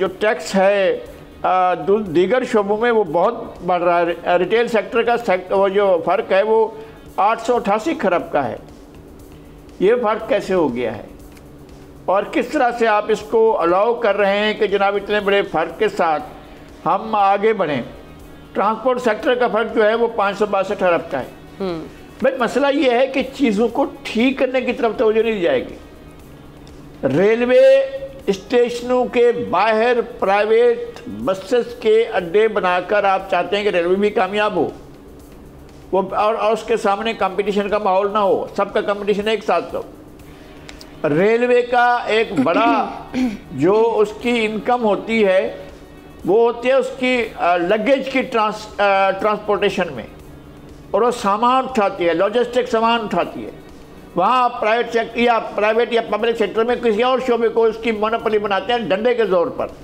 जो टैक्स है जो दीगर शोबों में वो बहुत बढ़ रहा है। रिटेल सेक्टर का वो जो फ़र्क है वो 888 खरब का है। ये फ़र्क कैसे हो गया है और किस तरह से आप इसको अलाउ कर रहे हैं कि जनाब इतने बड़े फ़र्क के साथ हम आगे बढ़ें। ट्रांसपोर्ट सेक्टर का फ़र्क जो है वो 562 अरब का है। बट मसला ये है कि चीज़ों को ठीक करने की तरफ तवज्जो नहीं दी जाएगी। रेलवे स्टेशनों के बाहर प्राइवेट बसेस के अड्डे बनाकर आप चाहते हैं कि रेलवे भी कामयाब हो वो और उसके सामने कंपटीशन का माहौल ना हो, सबका कंपटीशन एक साथ हो। रेलवे का एक बड़ा जो उसकी इनकम होती है वो होती है उसकी लगेज की ट्रांसपोर्टेशन में, और वो सामान उठाती है, लॉजिस्टिक सामान उठाती है। वहाँ प्राइवेट या पब्लिक सेक्टर में किसी और शोबे को उसकी मोनोपोली बनाते हैं डंडे के जोर पर।